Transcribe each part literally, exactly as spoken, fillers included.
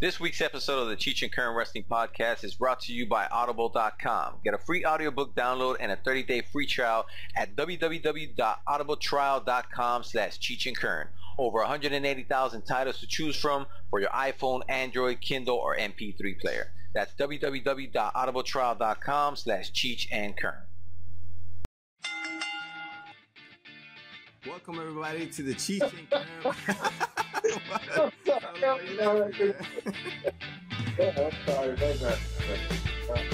This week's episode of the Cheech and Kern Wrestling Podcast is brought to you by Audible dot com. Get a free audiobook download and a thirty-day free trial at w w w dot audible trial dot com slash Cheech and Kern. Over one hundred eighty thousand titles to choose from for your iPhone, Android, Kindle, or M P three player. That's w w w dot audible trial dot com slash Cheech and Kern. Welcome, everybody, to the Cheech and Kern. I'm sorry, I'm sorry. I'm sorry.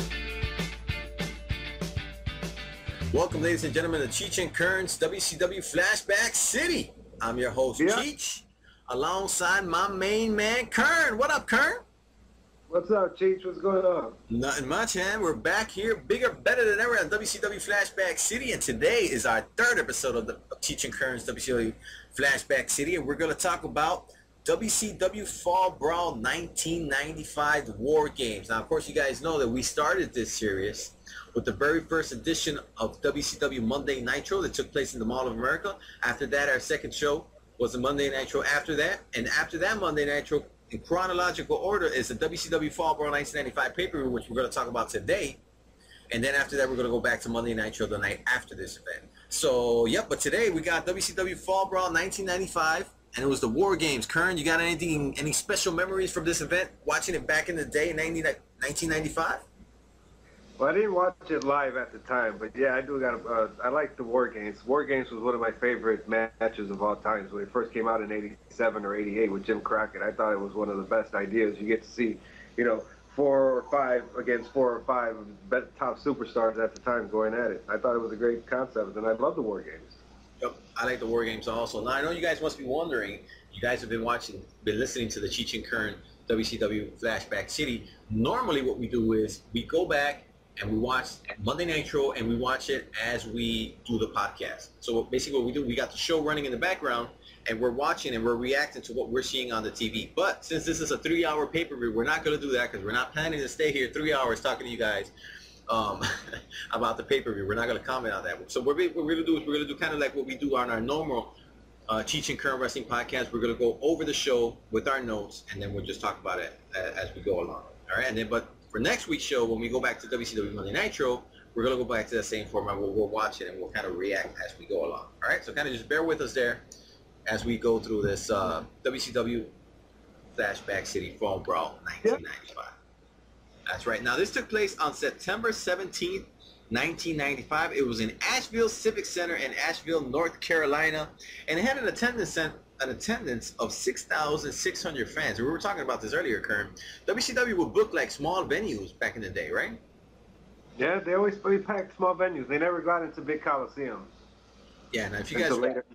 Welcome, ladies and gentlemen, to Cheech and Kern's W C W Flashback City. I'm your host, yeah. Cheech, alongside my main man, Kern. What up, Kern? What's up, Cheech? What's going on? Nothing much, man. We're back here, bigger, better than ever at W C W Flashback City, and today is our third episode of the of Cheech and Kern's W C W Flashback City, and we're going to talk about W C W Fall Brawl nineteen ninety-five War Games. Now, of course, you guys know that we started this series with the very first edition of W C W Monday Nitro that took place in the Mall of America. After that, our second show was the Monday Nitro after that, and after that Monday Nitro, in chronological order, is the W C W Fall Brawl nineteen ninety-five pay-per-view, which we're going to talk about today. And then after that, we're going to go back to Monday Nitro the night after this event. So, yep, but today we got W C W Fall Brawl nineteen ninety-five, and it was the War Games. Kern, you got anything, any special memories from this event, watching it back in the day in nineteen ninety-five? Well, I didn't watch it live at the time, but yeah, I do got. A, uh, I like the War Games. War Games was one of my favorite matches of all times. When it first came out in eighty-seven or eighty-eight with Jim Crockett, I thought it was one of the best ideas. You get to see, you know, four or five against four or five of the top superstars at the time going at it. I thought it was a great concept, and I love the War Games. Yep, I like the War Games also. Now, I know you guys must be wondering, you guys have been watching, been listening to the Cheech and Kern W C W Flashback City. Normally what we do is we go back and we watch Monday Nitro, and we watch it as we do the podcast. So basically what we do, we got the show running in the background, and we're watching and we're reacting to what we're seeing on the T V. But since this is a three-hour pay-per-view, we're not going to do that because we're not planning to stay here three hours talking to you guys um, about the pay-per-view. We're not going to comment on that. So what we're going to do is we're going to do kind of like what we do on our normal uh, Cheech and Kern Wrestling Podcast. We're going to go over the show with our notes, and then we'll just talk about it as we go along. All right, and then but for next week's show, when we go back to W C W Monday Nitro, we're going to go back to that same format where we'll watch it and we'll kind of react as we go along. All right, so kind of just bear with us there as we go through this uh, W C W Flashback City Fall Brawl nineteen ninety-five. Yep. That's right. Now, this took place on September seventeenth, nineteen ninety-five. It was in Asheville Civic Center in Asheville, North Carolina, and it had an attendance an attendance of six thousand six hundred fans. And we were talking about this earlier, Kern. W C W would book like small venues back in the day, right? Yeah, they always packed small venues. They never got into big coliseums. Yeah, now if you guys later.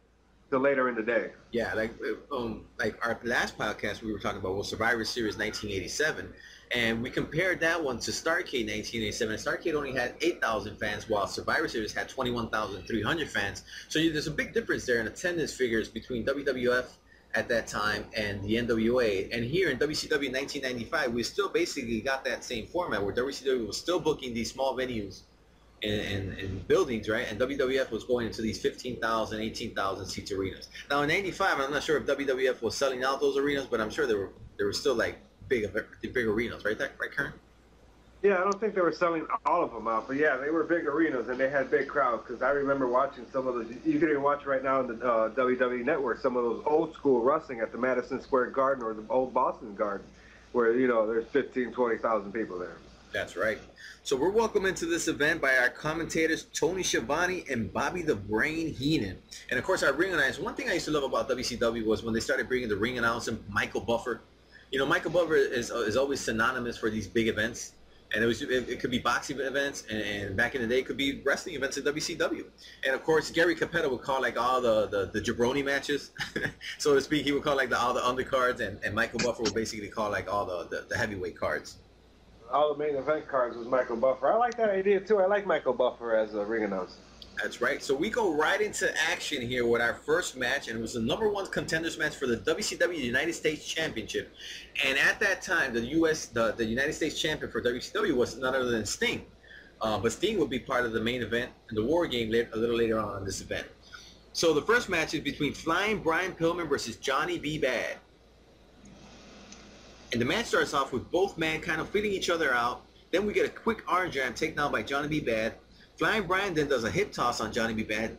The later in the day. Yeah, like um, like our last podcast we were talking about was Survivor Series nineteen eighty-seven, and we compared that one to Starrcade nineteen eighty-seven. And Starrcade only had eight thousand fans, while Survivor Series had twenty-one thousand three hundred fans. So you, there's a big difference there in attendance figures between W W F at that time and the N W A. And here in W C W nineteen ninety-five, we still basically got that same format where W C W was still booking these small venues And, and buildings, right? And W W F was going into these fifteen thousand, eighteen thousand seats arenas. Now in ninety-five, I'm not sure if W W F was selling out those arenas, but I'm sure there were there were still like big big arenas, right? That right, Kern? Yeah, I don't think they were selling all of them out, but yeah, they were big arenas and they had big crowds. Because I remember watching some of those. You can even watch right now on the uh, W W E Network some of those old school wrestling at the Madison Square Garden or the old Boston Garden, where you know there's fifteen, twenty thousand people there. That's right. So we're welcomed into this event by our commentators Tony Schiavone and Bobby the Brain Heenan. And of course our ring announce. One thing I used to love about W C W was when they started bringing the ring announcer Michael Buffer. You know, Michael Buffer is, is always synonymous for these big events. And it, was, it, it could be boxing events, and, and back in the day it could be wrestling events at W C W. And of course Gary Capetta would call like all the, the, the jabroni matches, so to speak. He would call like the, all the undercards, and, and Michael Buffer would basically call like all the, the, the heavyweight cards. All the main event cards was Michael Buffer. I like that idea too. I like Michael Buffer as a ring announcer. That's right. So we go right into action here with our first match, and it was the number one contenders match for the W C W United States Championship. And at that time, the U S, the, the United States champion for W C W was none other than Sting. Uh, but Sting would be part of the main event and the War Game later, a little later on in this event. So the first match is between Flying Brian Pillman versus Johnny B. Badd. And the match starts off with both men kind of feeding each other out. Then we get a quick arm jam takedown by Johnny B. Badd. Flying Brian then does a hip toss on Johnny B. Badd.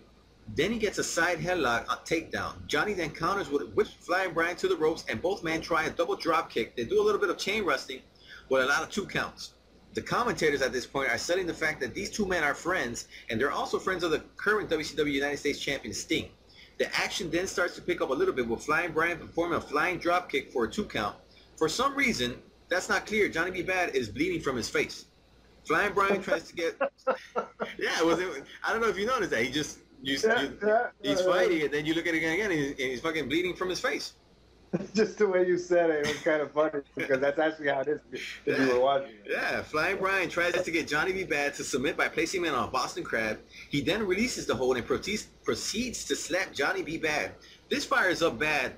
Then he gets a side headlock on takedown. Johnny then counters with a whip Flying Brian to the ropes, and both men try a double drop kick. They do a little bit of chain wrestling with a lot of two counts. The commentators at this point are setting the fact that these two men are friends, and they're also friends of the current W C W United States champion Sting. The action then starts to pick up a little bit with Flying Brian performing a flying drop kick for a two count. For some reason, that's not clear, Johnny B. Badd is bleeding from his face. Flying Brian tries to get... yeah, it was, it, I don't know if you noticed that. He just... You, yeah, you, yeah, he's yeah, fighting, yeah. And then you look at it again, again and, he's, and he's fucking bleeding from his face. Just the way you said it, it was kind of funny, because that's actually how it is if yeah. you were watching it. Yeah, Flying Brian tries to get Johnny B. Badd to submit by placing him on a Boston Crab. He then releases the hold and proceeds to slap Johnny B. Badd. This fires up Badd,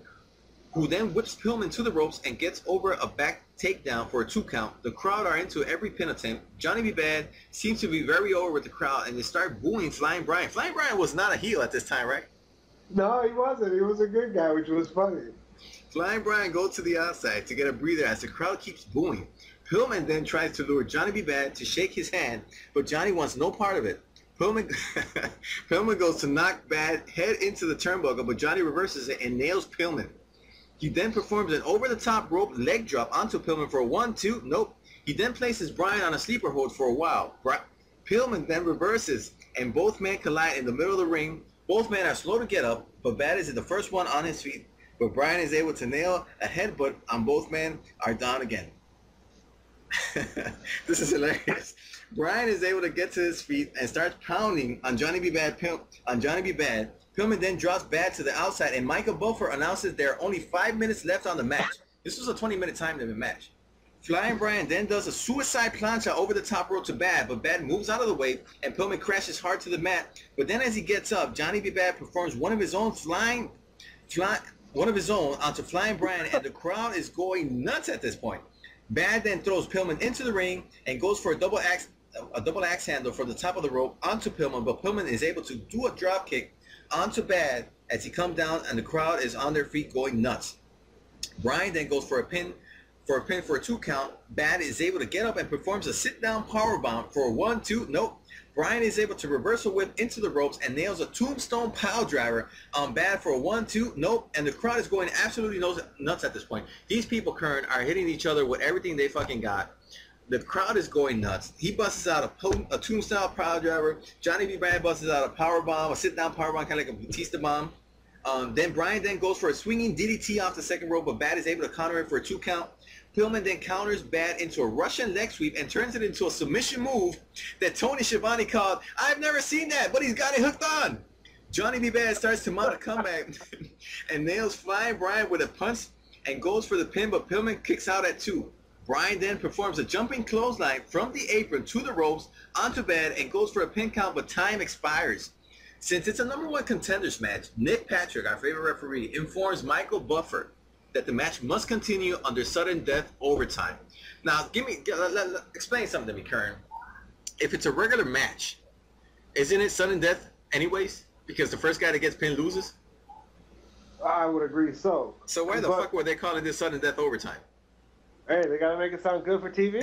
who then whips Pillman to the ropes and gets over a back takedown for a two count. The crowd are into every pin attempt. Johnny B. Badd seems to be very over with the crowd, and they start booing Flying Brian. Flying Brian was not a heel at this time, right? No, he wasn't. He was a good guy, which was funny. Flying Brian goes to the outside to get a breather as the crowd keeps booing. Pillman then tries to lure Johnny B. Badd to shake his hand, but Johnny wants no part of it. Pillman, Pillman goes to knock Badd head into the turnbuckle, but Johnny reverses it and nails Pillman. He then performs an over-the-top rope leg drop onto Pillman for a one two. Nope. He then places Brian on a sleeper hold for a while. Bri- Pillman then reverses, and both men collide in the middle of the ring. Both men are slow to get up, but Badd is the first one on his feet. But Brian is able to nail a headbutt on both men are down again. This is hilarious. Brian is able to get to his feet and starts pounding on Johnny B. Badd. Pill- on Johnny B. Badd. Pillman then drops Badd to the outside, and Michael Buffer announces there are only five minutes left on the match. This was a twenty-minute time limit match. Flying Brian then does a suicide plancha over the top rope to Badd, but Badd moves out of the way, and Pillman crashes hard to the mat. But then as he gets up, Johnny B. Badd performs one of his own flying, fly, one of his own onto Flying Brian, and the crowd is going nuts at this point. Badd then throws Pillman into the ring and goes for a double axe, a double axe handle from the top of the rope onto Pillman, but Pillman is able to do a drop kick onto Badd as he comes down, and the crowd is on their feet going nuts. Brian then goes for a pin for a pin for a two count. Badd is able to get up and performs a sit down powerbomb for a one two. Nope. Brian is able to reverse a whip into the ropes and nails a tombstone pile driver on Badd for a one two. Nope. And the crowd is going absolutely nuts at this point. These people, Kern, are hitting each other with everything they fucking got. The crowd is going nuts. He busts out a, a tombstone pile driver. Johnny B. Badd busts out a power bomb, a sit down power bomb, kind of like a Batista bomb. Um, then Brian then goes for a swinging D D T off the second rope, but Badd is able to counter it for a two count. Pillman then counters Badd into a Russian leg sweep and turns it into a submission move that Tony Schiavone called. I've never seen that, but he's got it hooked on. Johnny B. Badd starts to mount a comeback and nails Flying Brian with a punch and goes for the pin, but Pillman kicks out at two. Brian then performs a jumping clothesline from the apron to the ropes onto Badd and goes for a pin count, but time expires. Since it's a number one contenders match, Nick Patrick, our favorite referee, informs Michael Buffer that the match must continue under sudden death overtime. Now, give me let, let, let, explain something to me, Kern. If it's a regular match, isn't it sudden death anyways? Because the first guy that gets pinned loses? I would agree so. So why the but- fuck were they calling this sudden death overtime? Hey, they gotta make it sound good for T V.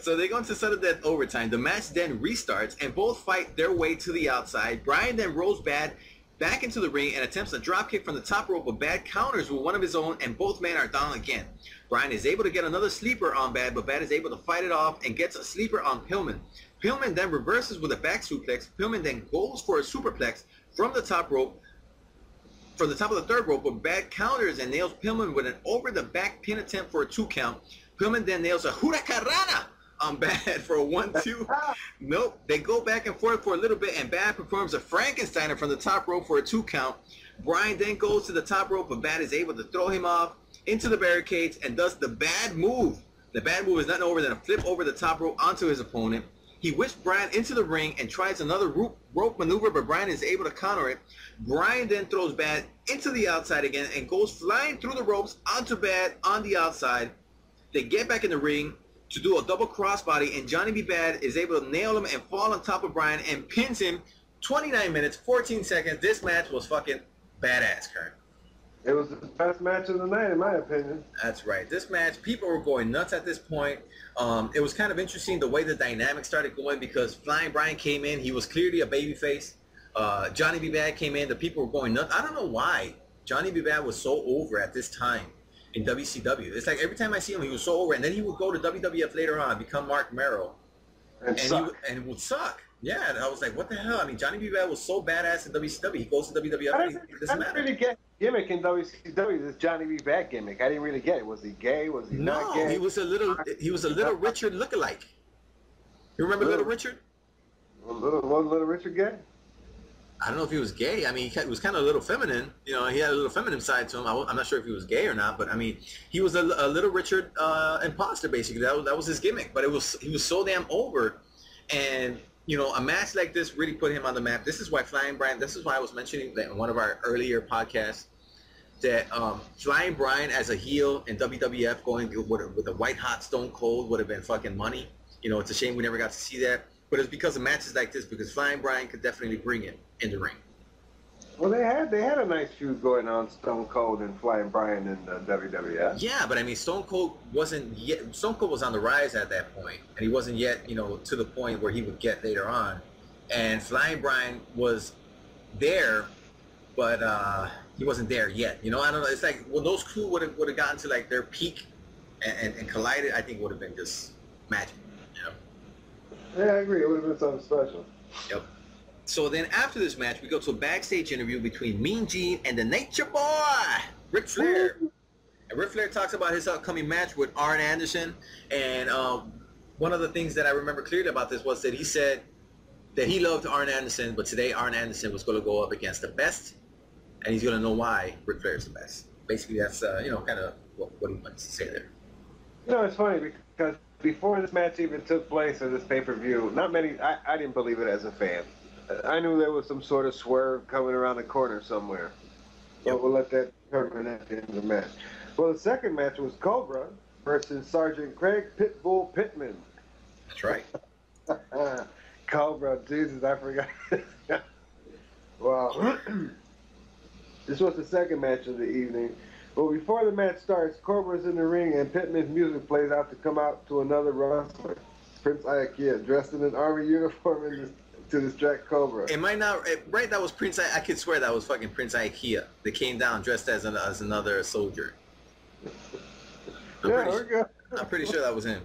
So they go into sudden death overtime. The match then restarts, and both fight their way to the outside. Brian then rolls Badd back into the ring and attempts a dropkick from the top rope, but Badd counters with one of his own, and both men are down again. Brian is able to get another sleeper on Badd, but Badd is able to fight it off and gets a sleeper on Pillman. Pillman then reverses with a back suplex. Pillman then goes for a superplex from the top rope. From the top of the third rope, but Badd counters and nails Pillman with an over-the-back pin attempt for a two count. Pillman then nails a huracarrana on Badd for a one two. Nope. They go back and forth for a little bit, and Badd performs a Frankensteiner from the top rope for a two count. Brian then goes to the top rope, but Badd is able to throw him off into the barricades and does the Badd move. The Badd move is nothing over than a flip over the top rope onto his opponent. He whips Brian into the ring and tries another rope maneuver, but Brian is able to counter it. Brian then throws Badd into the outside again and goes flying through the ropes onto Badd on the outside. They get back in the ring to do a double crossbody, and Johnny B. Badd is able to nail him and fall on top of Brian and pins him. twenty-nine minutes, fourteen seconds. This match was fucking badass, Kurt. It was the best match of the night, in my opinion. That's right. This match, people were going nuts at this point. Um, it was kind of interesting the way the dynamic started going because Flying Brian came in. He was clearly a babyface. Uh, Johnny B. Badd came in. The people were going nuts. I don't know why Johnny B. Badd was so over at this time in W C W. It's like every time I see him, he was so over. And then he would go to W W F later on and become Mark Merrill. And, and, suck. He, and it would suck. Yeah, and I was like, what the hell? I mean, Johnny B. Badd was so badass in W C W. He goes to W W F. I didn't, it doesn't I didn't matter. Really get gimmick in W C W. This Johnny B. Badd gimmick, I didn't really get it. Was he gay? Was he no, not gay? No, he was a little. He was a Little Richard lookalike. You remember Little, little Richard? Little, was Little Richard gay? I don't know if he was gay. I mean, he was kind of a little feminine. You know, he had a little feminine side to him. I, I'm not sure if he was gay or not, but I mean, he was a, a Little Richard uh, imposter basically. That was, that was his gimmick. But it was he was so damn over, and. You know, a match like this really put him on the map. This is why Flying Brian, this is why I was mentioning that in one of our earlier podcasts, that um, Flying Brian as a heel in W W F going with, with a white-hot Stone Cold would have been fucking money. You know, it's a shame we never got to see that. But it's because of matches like this, because Flying Brian could definitely bring it in the ring. Well, they had they had a nice feud going on, Stone Cold and Flying Brian in uh, W W F. Yeah, but I mean, Stone Cold wasn't yet. Stone Cold was on the rise at that point, and he wasn't yet, you know, to the point where he would get later on. And Flying Brian was there, but uh, he wasn't there yet. You know, I don't know. It's like well, those two would have would have gotten to like their peak, and, and, and collided. I think would have been just magic. You know? Yeah, I agree. It would have been something special. Yep. So then after this match, we go to a backstage interview between Mean Gene and the Nature Boy, Ric Flair. And Ric Flair talks about his upcoming match with Arn Anderson. And um, one of the things that I remember clearly about this was that he said that he loved Arn Anderson, but today Arn Anderson was going to go up against the best, and he's going to know why Ric Flair is the best. Basically, that's, uh, you know, kind of what, what he wants to say there. You know, it's funny because before this match even took place or this pay-per-view, not many, I, I didn't believe it as a fan. I knew there was some sort of swerve coming around the corner somewhere. But yep. We'll let that determine at the end of the match. Well, the second match was Cobra versus Sergeant Craig Pitbull Pittman. That's right. Cobra, Jesus, I forgot. Wow. This was the second match of the evening. Well, before the match starts, Cobra's in the ring and Pittman's music plays out to come out to another wrestler, Prince Iaukea, dressed in an army uniform in the to distract Cobra. It might not, it, right? That was Prince. I, I could swear that was fucking Prince Iaukea. They came down dressed as, an, as another soldier. I'm, yeah, pretty, we're good. I'm pretty sure that was him.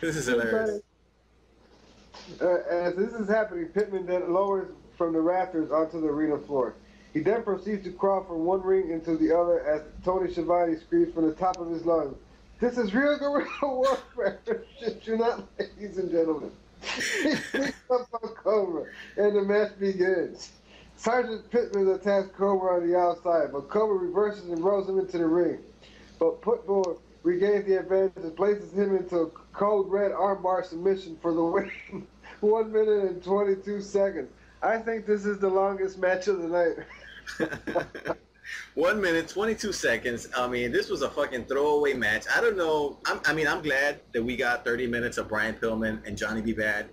This is hilarious. Uh, as this is happening, Pittman then lowers from the rafters onto the arena floor. He then proceeds to crawl from one ring into the other as Tony Schiavone screams from the top of his lungs. This is real guerrilla warfare. Shit, you not, ladies and gentlemen. He picks up on Cobra, and the match begins. Sergeant Pittman attacks Cobra on the outside, but Cobra reverses and rolls him into the ring. But Pitbull regains the advantage and places him into a cold red armbar submission for the win. One minute and twenty-two seconds. I think this is the longest match of the night. One minute, twenty-two seconds. I mean, this was a fucking throwaway match. I don't know. I'm, I mean, I'm glad that we got thirty minutes of Brian Pillman and Johnny B. Badd,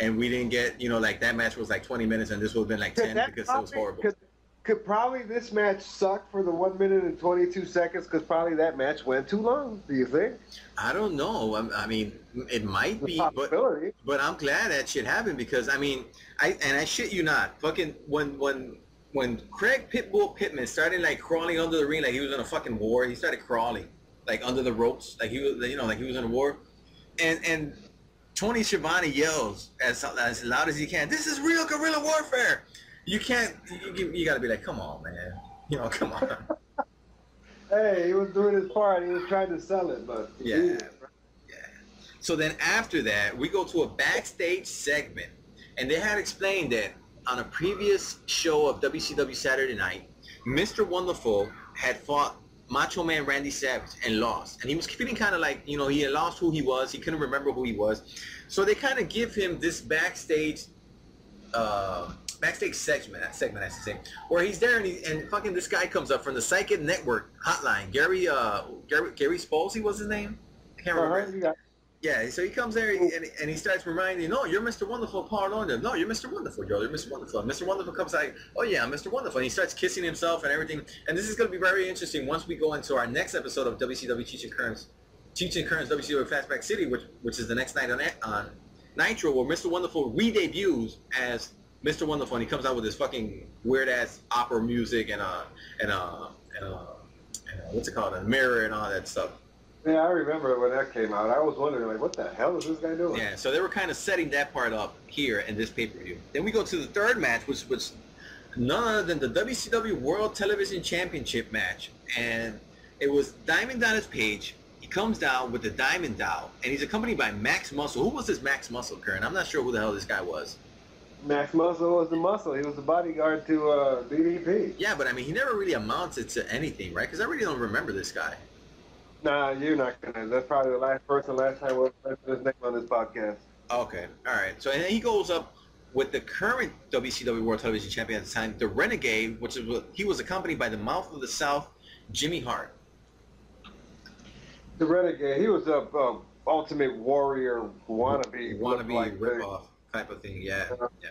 and we didn't get, you know, like that match was like twenty minutes, and this would have been like ten because probably, it was horrible. Could, could probably this match suck for the one minute and twenty-two seconds because probably that match went too long. Do you think? I don't know. I, I mean, it might be, but but I'm glad that shit happened because I mean, I and I shit you not, fucking when when. When Craig Pitbull Pittman started like crawling under the ring like he was in a fucking war, he started crawling like under the ropes, like he was, you know, like he was in a war, and and Tony Schiavone yells as as loud as he can, "This is real guerrilla warfare." You can't, you, you gotta be like, "Come on, man," you know, come on. Hey, he was doing his part. He was trying to sell it, but yeah, yeah. So then after that, we go to a backstage segment, and they had explained that. On a previous show of W C W Saturday Night, Mister Wonderful had fought Macho Man Randy Savage and lost. And he was feeling kind of like, you know, he had lost who he was. He couldn't remember who he was. So they kind of give him this backstage uh, backstage segment, segment I should say, where he's there and, he, and fucking this guy comes up from the Psychic Network hotline. Gary uh, Gary, Gary Spolsey was his name? I can't remember. Uh-huh. Yeah, so he comes there and, and he starts reminding, no, you're Mister Wonderful, power on him. No, you're Mister Wonderful, yo, you're Mister Wonderful. And Mister Wonderful comes out, oh yeah, I'm Mister Wonderful. And he starts kissing himself and everything. And this is going to be very interesting once we go into our next episode of W C W Cheech and Kern's, Cheech and Kern's W C W Flashback City, which which is the next night on, on Nitro, where Mister Wonderful re-debuts as Mister Wonderful. And he comes out with his fucking weird-ass opera music and, uh, and, uh, and, uh, and uh, what's it called, a mirror and all that stuff. Yeah, I remember when that came out. I was wondering, like, what the hell is this guy doing? Yeah, so they were kind of setting that part up here in this pay-per-view. Then we go to the third match, which was none other than the W C W World Television Championship match. And it was Diamond Dallas Page. He comes down with the Diamond Doll, and he's accompanied by Max Muscle. Who was this Max Muscle, Kern? I'm not sure who the hell this guy was. Max Muscle was the muscle. He was the bodyguard to uh, D D P. Yeah, but, I mean, he never really amounted to anything, right? Because I really don't remember this guy. Nah, you're not gonna. That's probably the last person, last time we'll mention his name on this podcast. Okay, all right. So and then he goes up with the current W C W World Television Champion at the time, the Renegade, which is he was accompanied by the Mouth of the South, Jimmy Hart. The Renegade. He was a, a Ultimate Warrior wannabe, wannabe like ripoff type of thing. Yeah, uh-huh. yeah.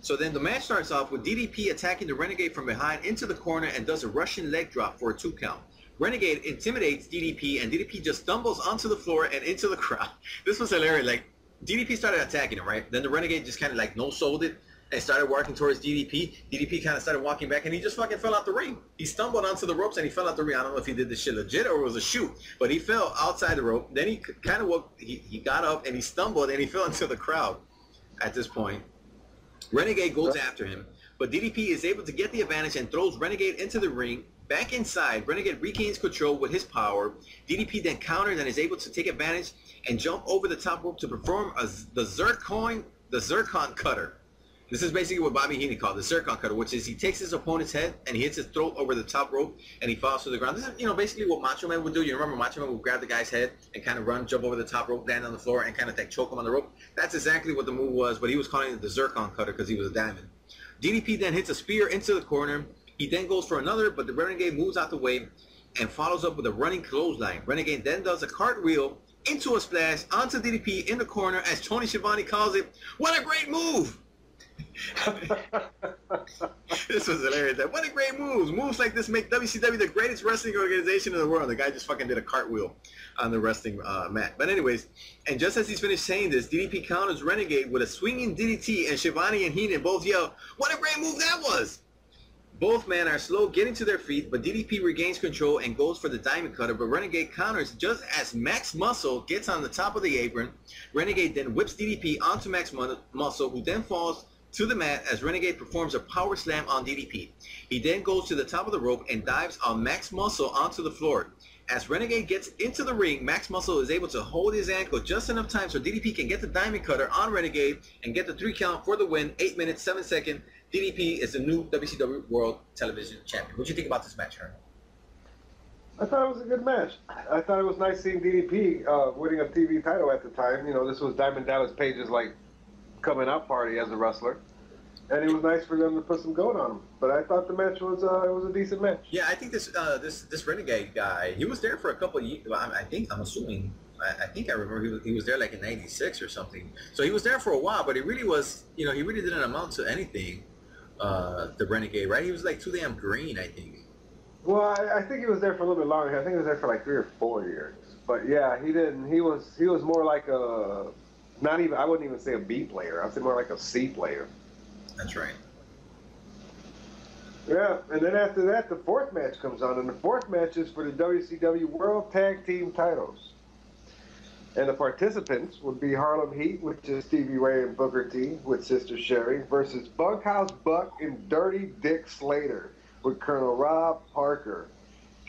So then the match starts off with D D P attacking the Renegade from behind into the corner and does a Russian leg drop for a two count. Renegade intimidates D D P, and D D P just stumbles onto the floor and into the crowd. This was hilarious. Like, D D P started attacking him, right? Then the Renegade just kind of, like, no-sold it and started walking towards D D P. D D P kind of started walking back, and he just fucking fell out the ring. He stumbled onto the ropes, and he fell out the ring. I don't know if he did this shit legit or it was a shoot, but he fell outside the rope. Then he kind of woke, he, he got up, and he stumbled, and he fell into the crowd at this point. Renegade goes after him, but D D P is able to get the advantage and throws Renegade into the ring. Back inside, Renegade regains control with his power. D D P then counters and is able to take advantage and jump over the top rope to perform a, the Zircon the Zircon Cutter. This is basically what Bobby Heenan called the Zircon Cutter, which is he takes his opponent's head and he hits his throat over the top rope and he falls to the ground. This is, you know, basically what Macho Man would do. You remember Macho Man would grab the guy's head and kind of run, jump over the top rope, land on the floor, and kind of like choke him on the rope. That's exactly what the move was, but he was calling it the Zircon Cutter because he was a diamond. D D P then hits a spear into the corner. He then goes for another, but the Renegade moves out the way and follows up with a running clothesline. Renegade then does a cartwheel into a splash onto D D P in the corner, as Tony Schiavone calls it, "What a great move!" This was hilarious. What a great move! Moves like this make W C W the greatest wrestling organization in the world. The guy just fucking did a cartwheel on the wrestling uh, mat. But anyways, and just as he's finished saying this, D D P counters Renegade with a swinging D D T, and Schiavone and Heenan both yell, "What a great move that was!" Both men are slow getting to their feet, but D D P regains control and goes for the Diamond Cutter, but Renegade counters just as Max Muscle gets on the top of the apron. Renegade then whips D D P onto Max Muscle, who then falls to the mat as Renegade performs a power slam on D D P. He then goes to the top of the rope and dives on Max Muscle onto the floor. As Renegade gets into the ring, Max Muscle is able to hold his ankle just enough time so D D P can get the Diamond Cutter on Renegade and get the three count for the win, eight minutes, seven seconds. D D P is the new W C W World Television Champion. What do you think about this match, Colonel? I thought it was a good match. I thought it was nice seeing D D P uh, winning a T V title at the time. You know, this was Diamond Dallas Page's, like, coming out party as a wrestler. And it was nice for them to put some gold on him. But I thought the match was uh, it was a decent match. Yeah, I think this uh, this this Renegade guy, he was there for a couple of years. I think, I'm assuming, I, I think I remember he was, he was there like in ninety-six or something. So he was there for a while, but he really was, you know, he really didn't amount to anything. Uh, the Renegade, right? He was like too damn green, I think. Well, I, I think he was there for a little bit longer. I think he was there for like three or four years. But yeah, he didn't. He was he was more like a not even. I wouldn't even say a B player. I'd say more like a C player. That's right. Yeah, and then after that, the fourth match comes on, and the fourth match is for the W C W World Tag Team Titles. And the participants would be Harlem Heat, which is Stevie Ray and Booker T, with Sister Sherry, versus Bunkhouse Buck and Dirty Dick Slater, with Colonel Rob Parker.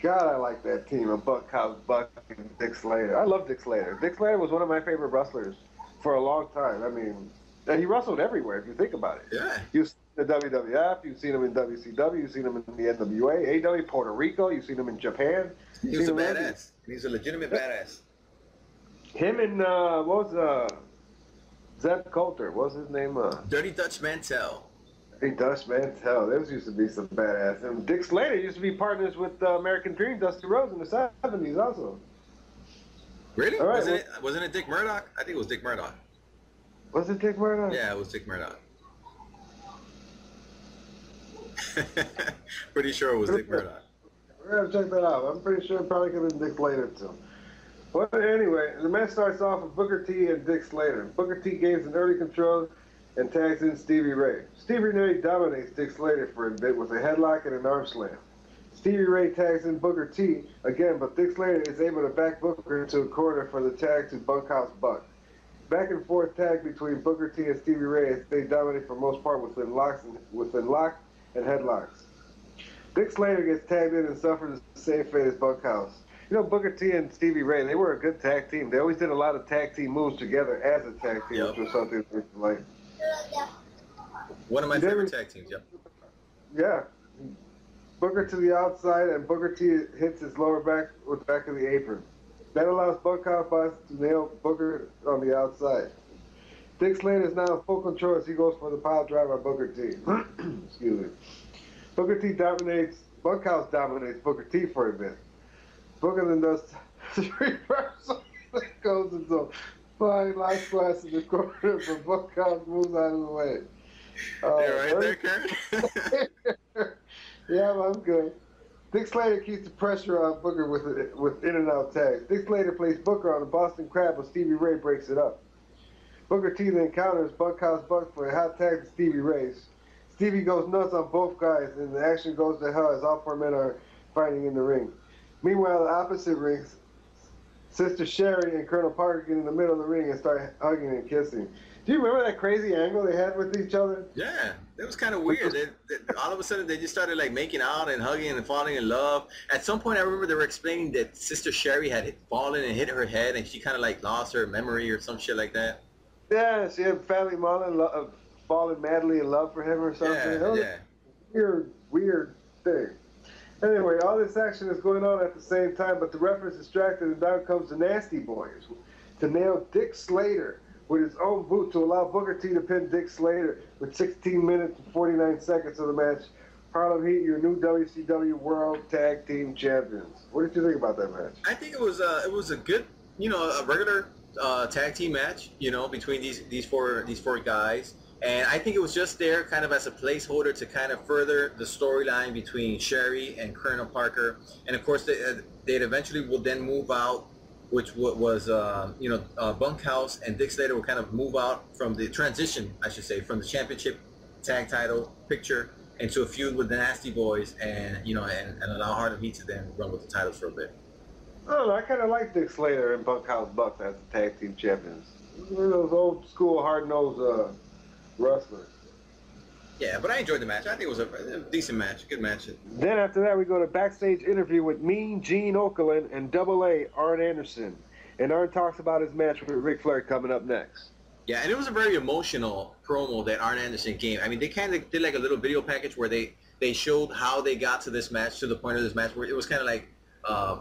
God, I like that team of Bunkhouse Buck and Dick Slater. I love Dick Slater. Dick Slater was one of my favorite wrestlers for a long time. I mean, he wrestled everywhere, if you think about it. Yeah. You've seen the W W F, you've seen him in W C W, you've seen him in the N W A, A W, Puerto Rico, you've seen him in Japan. He was a badass. He's a legitimate badass. Him and, uh, what was, uh, Zeb Coulter, what was his name? Uh, Dirty Dutch Mantel. Dirty Dutch Mantel. Those used to be some badass. And Dick Slater used to be partners with uh, American Dream, Dusty Rhodes in the seventies also. Really? All right, wasn't, well, it, wasn't it Dick Murdoch? I think it was Dick Murdoch. Was it Dick Murdoch? Yeah, it was Dick Murdoch. Pretty sure it was Dick Murdoch. We're going to check that out. I'm pretty sure it probably could have been Dick Slater, too. Well, anyway, the match starts off with Booker T and Dick Slater. Booker T gains an early control and tags in Stevie Ray. Stevie Ray dominates Dick Slater for a bit with a headlock and an arm slam. Stevie Ray tags in Booker T again, but Dick Slater is able to back Booker into a corner for the tag to Bunkhouse Buck. Back and forth tag between Booker T and Stevie Ray as they dominate for the most part within locks and, within lock and headlocks. Dick Slater gets tagged in and suffers the same fate as Bunkhouse. You know, Booker T and Stevie Ray, they were a good tag team. They always did a lot of tag team moves together as a tag team, yep. Which was something like. One of my they favorite were, tag teams, yep. Yeah. Booker to the outside, and Booker T hits his lower back with the back of the apron. That allows Bunkhouse to nail Booker on the outside. Dick Slater is now in full control as he goes for the pile driver on Booker T. Excuse me. Booker T dominates, Bunkhouse dominates Booker T for a bit. Booker then does his reversal that goes into flying light splash in the corner, but Bunkhouse moves out of the way. Uh, You're right there, Kurt. Yeah, well, I'm good. Dick Slater keeps the pressure on Booker with a, with in and out tags. Dick Slater plays Booker on the Boston Crab, but Stevie Ray breaks it up. Booker T then counters Bunkhouse Buck for a hot tag to Stevie Ray's. Stevie goes nuts on both guys, and the action goes to hell as all four men are fighting in the ring. Meanwhile, the opposite rings, Sister Sherry and Colonel Parker get in the middle of the ring and start hugging and kissing. Do you remember that crazy angle they had with each other? Yeah, that was kind of weird. they, they, all of a sudden, they just started like making out and hugging and falling in love. At some point, I remember they were explaining that Sister Sherry had fallen and hit her head, and she kind of like lost her memory or some shit like that. Yeah, she had family fallen, uh, fallen madly in love for him or something. Yeah, yeah. Weird, weird thing. Anyway, all this action is going on at the same time, but the ref is distracted, and down comes the Nasty Boys to nail Dick Slater with his own boot to allow Booker T to pin Dick Slater with sixteen minutes and forty-nine seconds of the match. Harlem Heat, your new W C W World Tag Team Champions. What did you think about that match? I think it was uh, it was a good, you know, a regular uh, tag team match, you know, between these these four these four guys. And I think it was just there kind of as a placeholder to kind of further the storyline between Sherry and Colonel Parker. And, of course, they, they'd eventually will then move out, which was, uh, you know, uh, Bunkhouse and Dick Slater will kind of move out from the transition, I should say, from the championship tag title picture into a feud with the Nasty Boys and, you know, and, and allow Harlem Heat to then run with the titles for a bit. Oh, I kind of like Dick Slater and Bunkhouse Buck as the tag team champions. Those old-school, hard-nosed uh, wrestlers. Yeah, but I enjoyed the match. I think it was a decent match, good match. Then after that, we go to backstage interview with Mean Gene Okerlund and Double A Arn Anderson, and Arn talks about his match with Ric Flair coming up next. Yeah, and it was a very emotional promo that Arn Anderson gave. I mean, they kind of did like a little video package where they they showed how they got to this match, to the point of this match, where it was kind of like uh,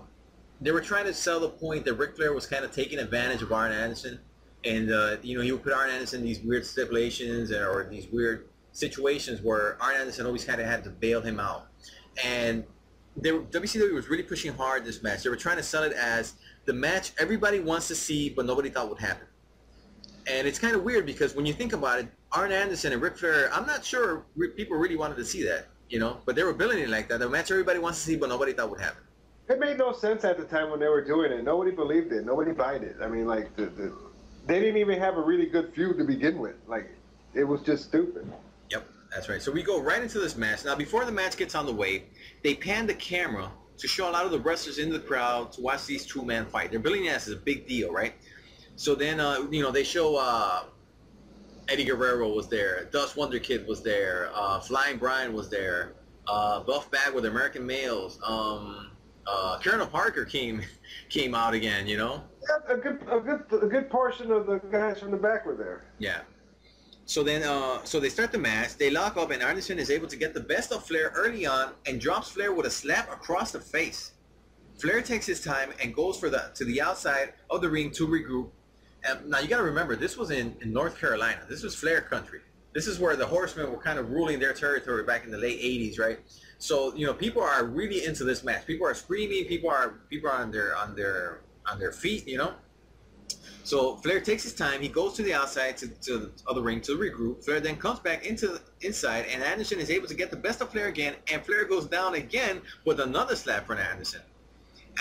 they were trying to sell the point that Ric Flair was kind of taking advantage of Arn Anderson, and uh, you know, he would put Arn Anderson in these weird stipulations or these weird situations where Arn Anderson always kind of had to bail him out. And they were, W C W was really pushing hard this match. They were trying to sell it as the match everybody wants to see but nobody thought would happen. And it's kind of weird because when you think about it, Arn Anderson and Ric Flair, I'm not sure re people really wanted to see that, you know, but they were building it like that. The match everybody wants to see but nobody thought would happen. It made no sense at the time when they were doing it. Nobody believed it. Nobody bought it. I mean, like, the, the, they didn't even have a really good feud to begin with. Like, it was just stupid. Yep, that's right. So we go right into this match. Now, before the match gets on the way, they pan the camera to show a lot of the wrestlers in the crowd to watch these two men fight. They're billing as a big deal, right? So then, uh, you know, they show uh, Eddie Guerrero was there, Dust Wonder Kid was there, uh, Flying Brian was there, uh, Buff Bag with American Males, um, uh, Colonel Parker came came out again, you know? Yeah, a good, a good, a good portion of the guys from the back were there. Yeah. So then, uh, so they start the match, they lock up, and Anderson is able to get the best of Flair early on and drops Flair with a slap across the face. Flair takes his time and goes for the to the outside of the ring to regroup. And now you got to remember, this was in, in North Carolina. This was Flair country. This is where the Horsemen were kind of ruling their territory back in the late eighties, right? So, you know, people are really into this match. People are screaming. People are people are on their on their on their feet, you know. So Flair takes his time. He goes to the outside to, to the other ring to regroup. Flair then comes back into the inside, and Anderson is able to get the best of Flair again, and Flair goes down again with another slap from Anderson.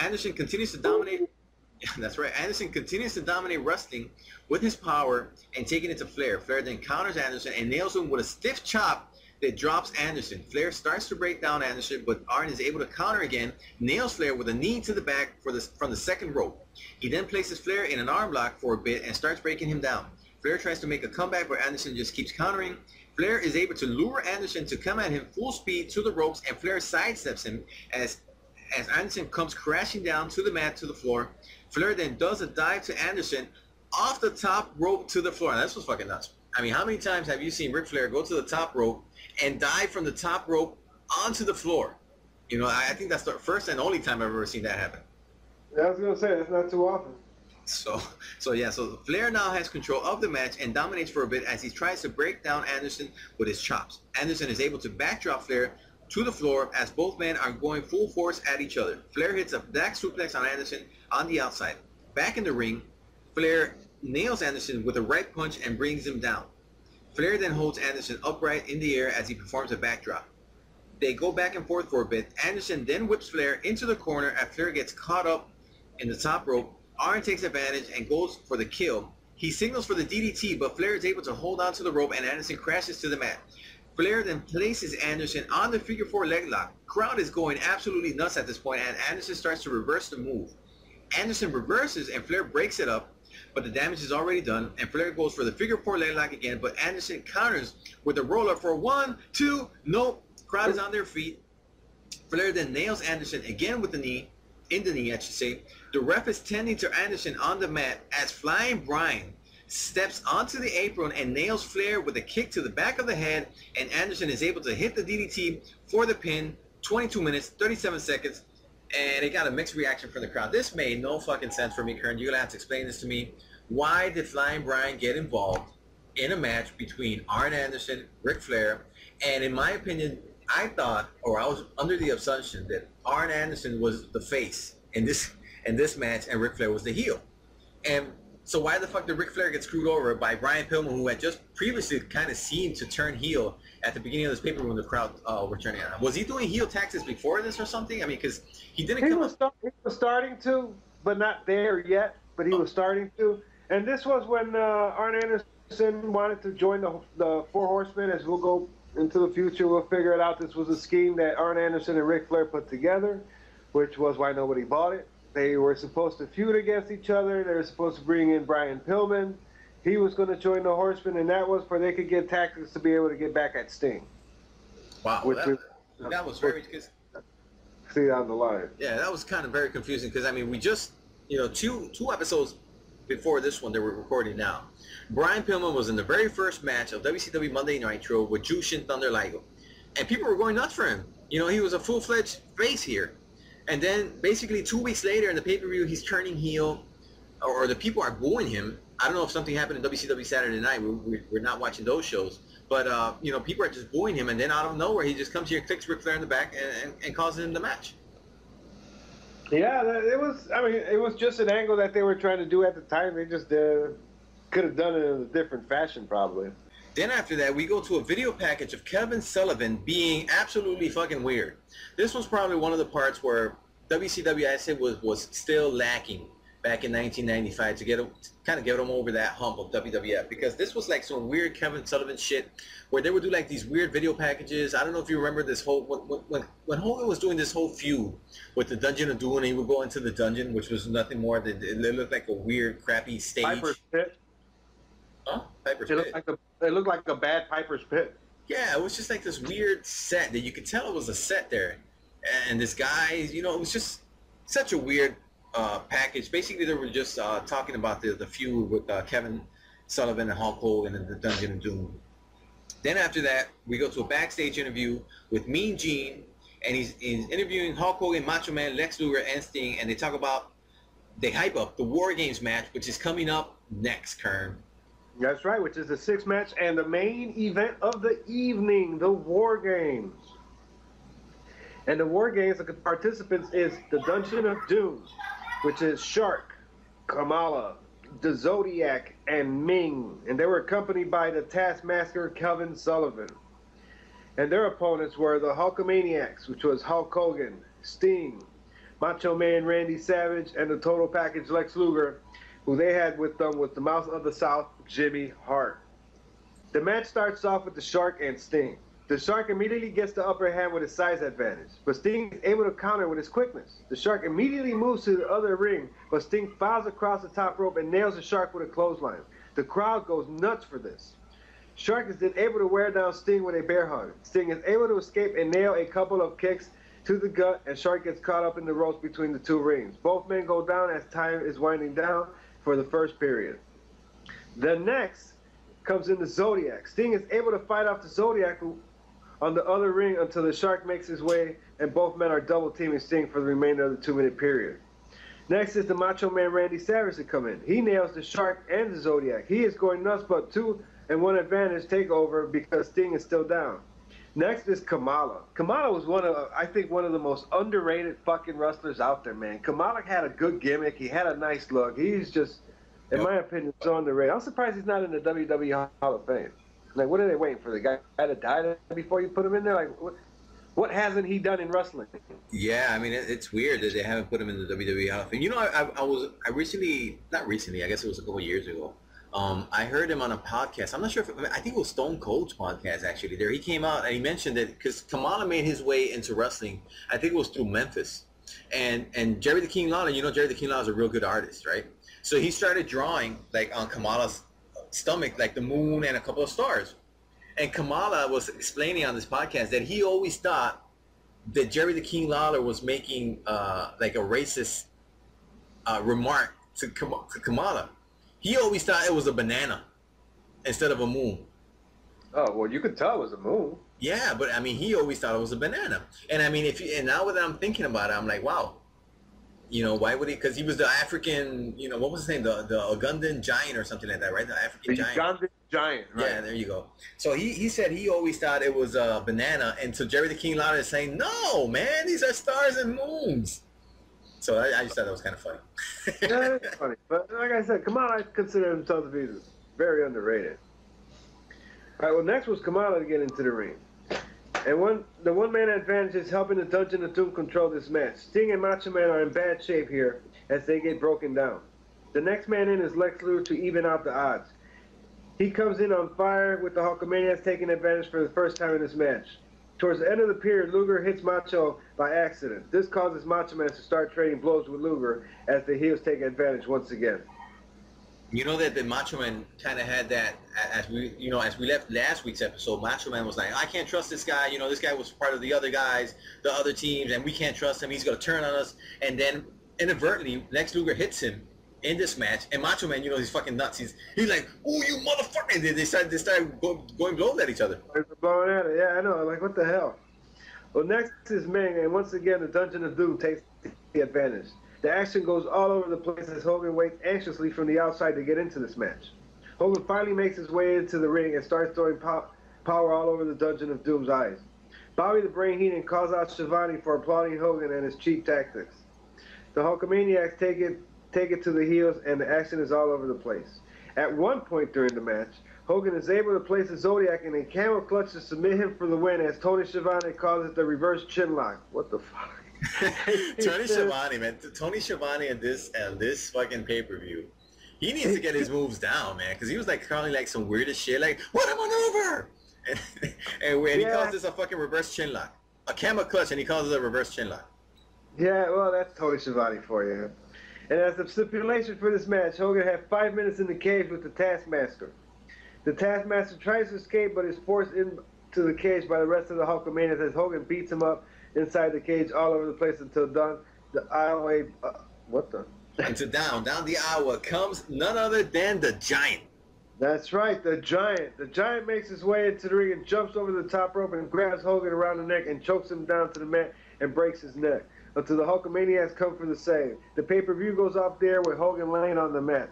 Anderson continues to dominate. Yeah, that's right. Anderson continues to dominate wrestling with his power and taking it to Flair. Flair then counters Anderson and nails him with a stiff chop that drops Anderson. Flair starts to break down Anderson, but Arn is able to counter again, nails Flair with a knee to the back for the, from the second rope. He then places Flair in an arm lock for a bit and starts breaking him down. Flair tries to make a comeback, but Anderson just keeps countering. Flair is able to lure Anderson to come at him full speed to the ropes, and Flair sidesteps him as, as Anderson comes crashing down to the mat, to the floor. Flair then does a dive to Anderson off the top rope to the floor. Now, this was fucking nuts. I mean, how many times have you seen Ric Flair go to the top rope and dive from the top rope onto the floor? You know, I, I think that's the first and only time I've ever seen that happen. I was going to say, that's not too often. So, so yeah, so Flair now has control of the match and dominates for a bit as he tries to break down Anderson with his chops. Anderson is able to backdrop Flair to the floor as both men are going full force at each other. Flair hits a back suplex on Anderson on the outside. Back in the ring, Flair nails Anderson with a right punch and brings him down. Flair then holds Anderson upright in the air as he performs a backdrop. They go back and forth for a bit. Anderson then whips Flair into the corner as Flair gets caught up in the top rope. Arn takes advantage and goes for the kill. He signals for the D D T, but Flair is able to hold on to the rope and Anderson crashes to the mat. Flair then places Anderson on the figure four leg lock. Crowd is going absolutely nuts at this point, and Anderson starts to reverse the move. Anderson reverses and Flair breaks it up, but the damage is already done, and Flair goes for the figure four leg lock again, but Anderson counters with a roll up for one, two, nope. Crowd is on their feet. Flair then nails Anderson again with the knee, in the knee I should say. The ref is tending to Anderson on the mat as Flying Brian steps onto the apron and nails Flair with a kick to the back of the head, and Anderson is able to hit the D D T for the pin. Twenty-two minutes, thirty-seven seconds, and it got a mixed reaction from the crowd. This made no fucking sense for me, Kern. You're going to have to explain this to me. Why did Flying Brian get involved in a match between Arn Anderson, Ric Flair? And in my opinion, I thought, or I was under the assumption that Arn Anderson was the face in this in this match and Ric Flair was the heel. And so why the fuck did Ric Flair get screwed over by Brian Pillman, who had just previously kind of seemed to turn heel at the beginning of this paper when the crowd uh, were turning on? Was he doing heel tactics before this or something? I mean, because he didn't he come was up... start, He was starting to, but not there yet, but he oh. was starting to. And this was when uh, Arn Anderson wanted to join the, the Four Horsemen, as we'll go into the future. We'll figure it out. This was a scheme that Arn Anderson and Ric Flair put together, which was why nobody bought it. They were supposed to feud against each other. They were supposed to bring in Brian Pillman. He was going to join the Horsemen, and that was for they could get tactics to be able to get back at Sting. Wow, which that, was, uh, that was very because see down the line. Yeah, that was kind of very confusing because I mean we just you know two two episodes before this one that we're recording now, Brian Pillman was in the very first match of W C W Monday Nitro with Jushin Thunder Ligo, and people were going nuts for him. You know, he was a full-fledged face here. And then basically two weeks later in the pay-per-view, he's turning heel, or, or the people are booing him. I don't know if something happened in W C W Saturday Night. We, we, we're not watching those shows. But, uh, you know, people are just booing him. And then out of nowhere, he just comes here, clicks Ric Flair in the back, and, and, and causes him the match. Yeah, it was, I mean, it was just an angle that they were trying to do at the time. They just uh, could have done it in a different fashion probably. Then after that, we go to a video package of Kevin Sullivan being absolutely fucking weird. This was probably one of the parts where W C W, I said, was, was still lacking back in nineteen ninety-five to get a, kind of get them over that hump of W W F, because this was like some weird Kevin Sullivan shit where they would do like these weird video packages. I don't know if you remember this whole, when, when, when Hogan was doing this whole feud with the Dungeon of Doom, and he would go into the dungeon, which was nothing more than, it looked like a weird, crappy stage. Piper's Pit. Huh? Piper's Pit. Like a, it looked like a bad Piper's Pit. Yeah, it was just like this weird set that you could tell it was a set there. And this guy, you know, it was just such a weird uh, package. Basically, they were just uh, talking about the, the feud with uh, Kevin Sullivan and Hulk Hogan and the Dungeon of Doom. Then after that, we go to a backstage interview with Mean Gene, and he's, he's interviewing Hulk Hogan, Macho Man, Lex Luger, and Sting, and they talk about, they hype up the War Games match, which is coming up next, Kern. That's right, which is the sixth match and the main event of the evening, the War Games. And the War Games, the participants is the Dungeon of Doom, which is Shark, Kamala, the Zodiac, and Ming, and they were accompanied by the Taskmaster Kevin Sullivan. And their opponents were the Hulkamaniacs, which was Hulk Hogan, Sting, Macho Man Randy Savage, and the total package Lex Luger, who they had with them was the Mouth of the South, Jimmy Hart. The match starts off with the Shark and Sting. The Shark immediately gets the upper hand with his size advantage, but Sting is able to counter with his quickness. The Shark immediately moves to the other ring, but Sting files across the top rope and nails the Shark with a clothesline. The crowd goes nuts for this. Shark is then able to wear down Sting with a bear hug. Sting is able to escape and nail a couple of kicks to the gut, and Shark gets caught up in the ropes between the two rings. Both men go down as time is winding down for the first period. The next comes in the Zodiac. Sting is able to fight off the Zodiac on the other ring until the Shark makes his way, and both men are double teaming Sting for the remainder of the two minute period. Next is the Macho Man Randy Savage to come in. He nails the Shark and the Zodiac. He is going nuts, but two and one advantage take over because Sting is still down. Next is Kamala. Kamala was one of, I think, one of the most underrated fucking wrestlers out there, man. Kamala had a good gimmick. He had a nice look. He's just, in my opinion, so underrated. I'm surprised he's not in the W W E Hall of Fame. Like, what are they waiting for? The guy to die before you put him in there? Like, what, what hasn't he done in wrestling? Yeah, I mean, it, it's weird that they haven't put him in the W W E Hall of Fame. You know, I, I, I was, I recently, not recently, I guess it was a couple years ago. Um, I heard him on a podcast. I'm not sure if, I think it was Stone Cold's podcast, actually. There he came out and he mentioned that because Kamala made his way into wrestling, I think it was through Memphis. And and Jerry the King Lawler, you know Jerry the King Lawler is a real good artist, right? So he started drawing, like, on Kamala's stomach, like the moon and a couple of stars. And Kamala was explaining on this podcast that he always thought that Jerry the King Lawler was making, uh, like, a racist uh, remark to, Kam- to Kamala. He always thought it was a banana instead of a moon. Oh, well, you could tell it was a moon. Yeah, but, I mean, he always thought it was a banana. And, I mean, if you, and now that I'm thinking about it, I'm like, wow. You know, why would he? Because he was the African, you know, what was his name? The the Ugandan Giant or something like that, right? The African the Giant. Ugandan Giant, right. Yeah, there you go. So he, he said he always thought it was a banana. And so Jerry the King Lawler is saying, no, man, these are stars and moons. So I, I just thought that was kind of funny. Yeah, that's funny. But like I said, Kamala, I consider himself to be very underrated. All right, well, next was Kamala to get into the ring. And one, the one-man advantage is helping the Dungeon of Doom control this match. Sting and Macho Man are in bad shape here as they get broken down. The next man in is Lex Luger to even out the odds. He comes in on fire with the Hulkamaniacs taking advantage for the first time in this match. Towards the end of the period, Luger hits Macho by accident. This causes Macho Man to start trading blows with Luger as the heels take advantage once again. You know that the Macho Man kind of had that, as we, you know, as we left last week's episode, Macho Man was like, I can't trust this guy. You know, this guy was part of the other guys, the other teams, and we can't trust him. He's going to turn on us. And then inadvertently, Lex Luger hits him in this match. And Macho Man, you know, he's fucking nuts. He's he's like, ooh, you motherfucker. And then they started, they started go, going blows at each other. They're blowing at it. Yeah, I know. Like, what the hell? Well, next is Ming. And once again, the Dungeon of Doom takes the advantage. The action goes all over the place as Hogan waits anxiously from the outside to get into this match. Hogan finally makes his way into the ring and starts throwing po- power all over the Dungeon of Doom's eyes. Bobby the Brain Heenan calls out Schiavone for applauding Hogan and his cheap tactics. The Hulkamaniacs take it, take it to the heels, and the action is all over the place. At one point during the match, Hogan is able to place the Zodiac in a camel clutch to submit him for the win as Tony Schiavone calls it the reverse chin lock. What the fuck? Tony Schiavone, man. Tony Schiavone at this at this fucking pay-per-view. He needs to get his moves down, man, because he was like calling like some weirdest shit, like what a maneuver, and, and, and yeah. He calls this a fucking reverse chin lock, a camera clutch, and he calls it a reverse chin lock. Yeah, well, that's Tony Schiavone for you. And as the stipulation for this match, Hogan had five minutes in the cage with the Taskmaster. The Taskmaster tries to escape, but is forced into the cage by the rest of the Hulkamaniacs as Hogan beats him up inside the cage, all over the place until done. The Iowa, uh, what the? Until down, down the Iowa comes none other than the Giant. That's right, the Giant. The Giant makes his way into the ring and jumps over the top rope and grabs Hogan around the neck and chokes him down to the mat and breaks his neck until the Hulkamaniacs come for the save. The pay-per-view goes off there with Hogan laying on the mat.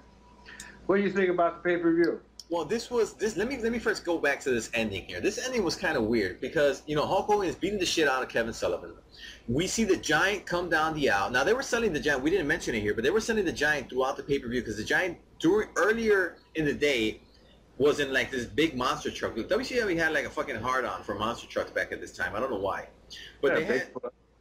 What do you think about the pay-per-view? Well, this was this. Let me let me first go back to this ending here. This ending was kind of weird because, you know, Hulk Hogan is beating the shit out of Kevin Sullivan. We see the Giant come down the aisle. Now, they were selling the Giant. We didn't mention it here, but they were selling the Giant throughout the pay-per-view because the Giant during earlier in the day was in like this big monster truck. W C W had like a fucking hard on for monster trucks back at this time. I don't know why, but yeah, they had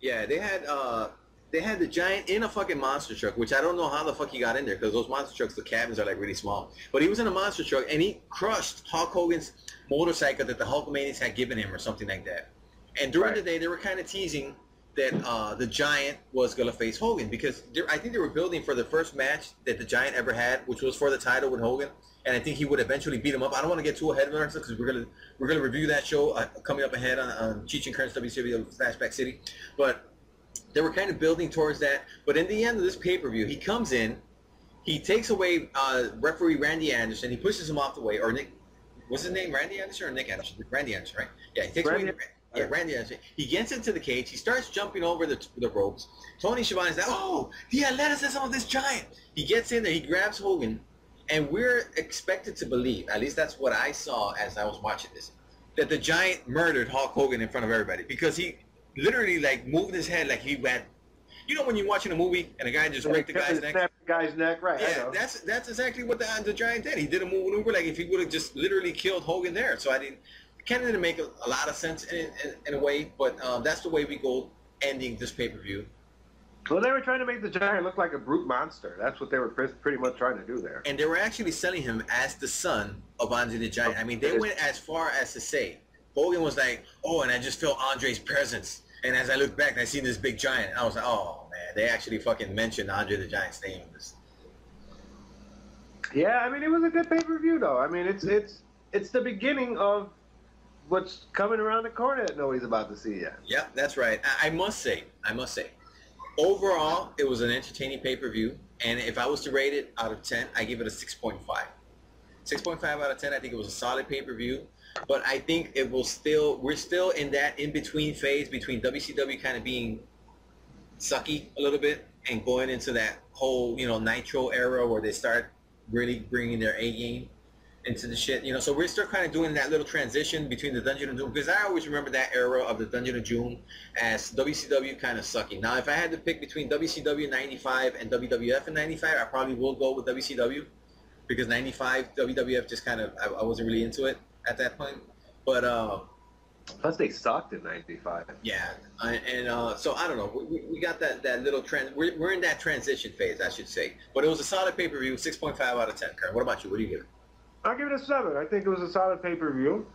yeah they had uh they had the Giant in a fucking monster truck, which I don't know how the fuck he got in there because those monster trucks, the cabins are like really small. But he was in a monster truck and he crushed Hulk Hogan's motorcycle that the Hulkamaniacs had given him or something like that. And during right. the day, they were kind of teasing that uh, the Giant was going to face Hogan because I think they were building for the first match that the Giant ever had, which was for the title with Hogan. And I think he would eventually beat him up. I don't want to get too ahead of ourselves because we're gonna we're gonna review that show uh, coming up ahead on, on Cheech and Kern's W C W Flashback City. But they were kind of building towards that. But in the end of this pay-per-view, he comes in, he takes away uh, referee Randy Anderson. He pushes him off the way. Or Nick, what's his name? Randy Anderson or Nick Anderson? Randy Anderson, right? Yeah, he takes Randy. away. Yeah, Randy Anderson. He gets into the cage. He starts jumping over the the ropes. Tony Schiavone is like, "Oh, the athleticism of this Giant." He gets in there. He grabs Hogan. And we're expected to believe, at least that's what I saw as I was watching this, that the Giant murdered Hulk Hogan in front of everybody because he literally like moved his head like he had, you know, when you're watching a movie and a guy just yeah, ripped the guy's neck. Snapped the guy's neck, right? Yeah, that's that's exactly what the, the Giant did. He did a maneuver like if he would have just literally killed Hogan there. So I didn't, kind of didn't make a, a lot of sense in, in, in a way, but um, that's the way we go ending this pay-per-view. Well, they were trying to make the Giant look like a brute monster. That's what they were pretty much trying to do there. And they were actually selling him as the son of Andre the Giant. I mean, they went as far as to say, Hogan was like, "Oh, and I just felt Andre's presence. And as I looked back, I seen this big Giant." And I was like, "Oh, man, they actually fucking mentioned Andre the Giant's name." Yeah, I mean, it was a good pay-per-view, though. I mean, it's it's it's the beginning of what's coming around the corner that nobody's about to see yet. Yeah, that's right. I, I must say, I must say. Overall, it was an entertaining pay-per-view, and if I was to rate it out of ten, I give it a six point five. six point five out of ten, I think it was a solid pay-per-view, but I think it will still, we're still in that in-between phase between W C W kind of being sucky a little bit and going into that whole, you know, Nitro era where they start really bringing their A-game into the shit, you know, so we're still kind of doing that little transition between the Dungeon of Doom, because I always remember that era of the Dungeon of Doom as W C W kind of sucking. Now, if I had to pick between W C W ninety-five and W W F in ninety-five, I probably will go with W C W, because ninety-five, W W F just kind of, I, I wasn't really into it at that point, but... Uh, plus, they sucked in ninety-five. Yeah, I, and uh, so, I don't know, we, we got that, that little, trans we're, we're in that transition phase, I should say, but it was a solid pay-per-view, six point five out of ten, Karen. What about you? What do you give it? I'll give it a seven. I think it was a solid pay-per-view.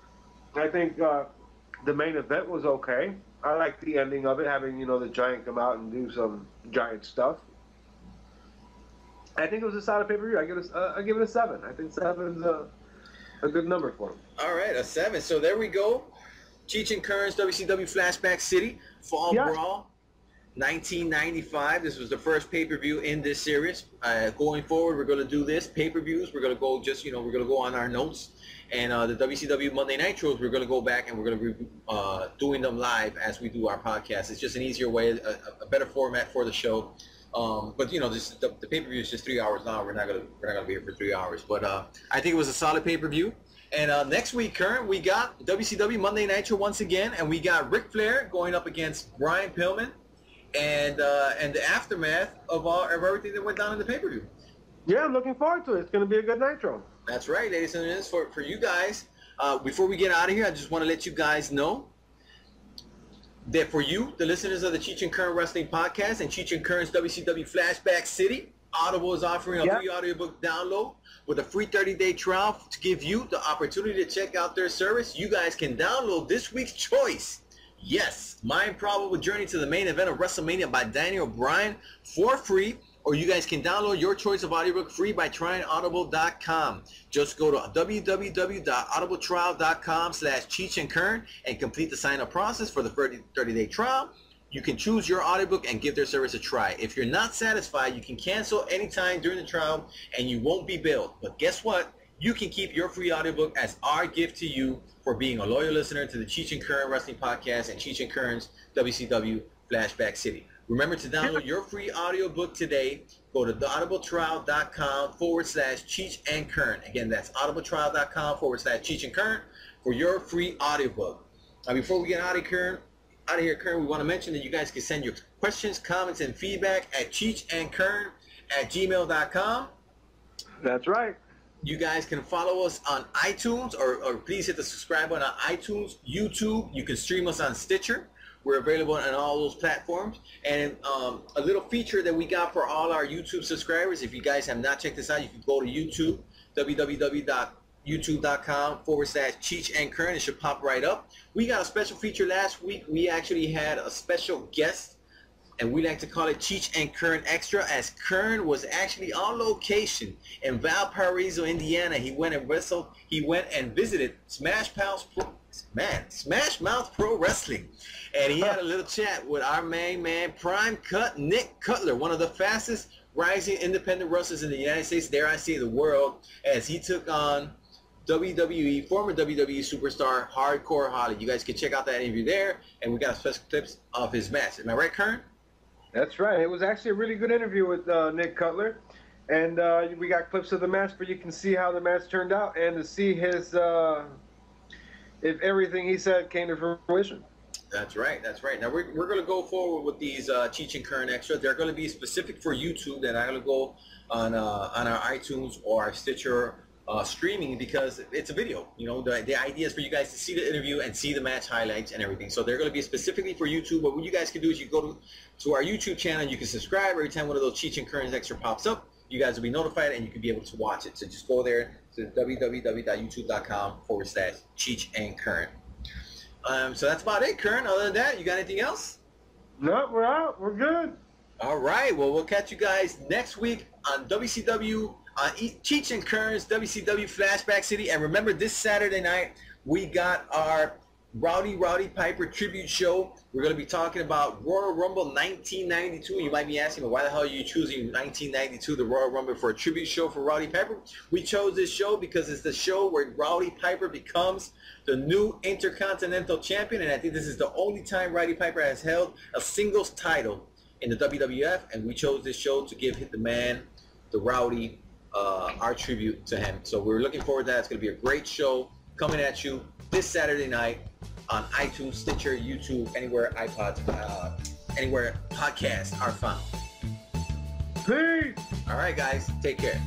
I think uh, the main event was okay. I liked the ending of it, having, you know, the Giant come out and do some Giant stuff. I think it was a solid pay-per-view. I give it a, uh, I give it a seven. I think seven is a, a good number for him. All right, a seven. So there we go. Cheech and Kern's W C W Flashback City, Fall yeah. Brawl, nineteen ninety-five. This was the first pay-per-view in this series. Uh, going forward, we're going to do this pay-per-views. We're going to go just, you know, we're going to go on our notes. And uh, the W C W Monday Nitros, we're going to go back and we're going to be uh, doing them live as we do our podcast. It's just an easier way, a, a better format for the show. Um, but, you know, this, the, the pay-per-view is just three hours now. We're not going to we're not going to be here for three hours. But uh, I think it was a solid pay-per-view. And uh, next week, Kern, we got W C W Monday Nitro once again. And we got Ric Flair going up against Brian Pillman. And uh, and the aftermath of all of everything that went down in the pay-per-view. Yeah, I'm looking forward to it. It's going to be a good Nitro. That's right, ladies and gentlemen. For, for you guys, uh, before we get out of here, I just want to let you guys know that for you, the listeners of the Cheech and Kern Wrestling Podcast and Cheech and Kern's W C W Flashback City, Audible is offering a yep. free audiobook download with a free thirty-day trial to give you the opportunity to check out their service. You guys can download this week's choice. Yes, My Improbable Journey to the Main Event of WrestleMania by Daniel Bryan for free, or you guys can download your choice of audiobook free by trying audible dot com. Just go to w w w dot audible trial dot com slash Cheech and Kern and complete the sign-up process for the thirty-day trial. You can choose your audiobook and give their service a try. If you're not satisfied, you can cancel anytime during the trial and you won't be billed. But guess what? You can keep your free audiobook as our gift to you for being a loyal listener to the Cheech and Kern Wrestling Podcast and Cheech and Kern's W C W Flashback City. Remember to download your free audiobook today. Go to audibletrial.com forward slash Cheech and Kern. Again, that's audibletrial.com forward slash Cheech and Kern for your free audiobook. Now, before we get out of here, out of here, Kern, we want to mention that you guys can send your questions, comments, and feedback at cheechandkern at gmail.com. That's right. You guys can follow us on iTunes, or, or please hit the subscribe button on iTunes, YouTube. You can stream us on Stitcher. We're available on all those platforms. And um, a little feature that we got for all our YouTube subscribers, if you guys have not checked this out, you can go to YouTube, www.youtube.com forward slash Cheech and Kern. It should pop right up. We got a special feature last week. We actually had a special guest, and we like to call it Cheech and Kern Extra, as Kern was actually on location in Valparaiso, Indiana. He went and wrestled. He went and visited Smash Mouth Pro, man, Smash Mouth Pro Wrestling, and he had a little chat with our main man, Prime Cut Nick Cutler, one of the fastest rising independent wrestlers in the United States, dare I say the world, as he took on W W E, former W W E superstar Hardcore Holly. You guys can check out that interview there, and we got special clips of his match. Am I right, Kern? That's right. It was actually a really good interview with uh, Nick Cutler, and uh, we got clips of the match, but you can see how the match turned out and to see his uh, if everything he said came to fruition. That's right. That's right. Now we're we're gonna go forward with these uh, Cheech and Kern Extra. They're gonna be specific for YouTube. Then I'm gonna go on uh, on our iTunes or our Stitcher uh, streaming, because it's a video. You know, the the idea is for you guys to see the interview and see the match highlights and everything. So they're gonna be specifically for YouTube. But what you guys can do is you go to to our YouTube channel, and you can subscribe. Every time one of those Cheech and Kern Extra pops up, you guys will be notified, and you can be able to watch it. So just go there to www.youtube.com forward slash Cheech and Kern. Um, so that's about it, Kern. Other than that, you got anything else? No, we're out. We're good. All right. Well, we'll catch you guys next week on W C W, on Cheech and Kern's W C W Flashback City. And remember, this Saturday night, we got our Rowdy Rowdy Piper tribute show. We're going to be talking about Royal Rumble nineteen ninety-two. And you might be asking, well, why the hell are you choosing nineteen ninety-two, the Royal Rumble, for a tribute show for Rowdy Piper? We chose this show because it's the show where Rowdy Piper becomes the new Intercontinental Champion. And I think this is the only time Rowdy Piper has held a singles title in the W W F. And we chose this show to give the man, the Rowdy, uh, our tribute to him. So we're looking forward to that. It's going to be a great show coming at you this Saturday night on iTunes, Stitcher, YouTube, anywhere iPods, uh, anywhere podcasts are found. Peace! All right, guys. Take care.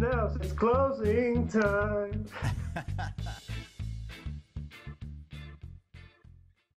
Now, it's closing time.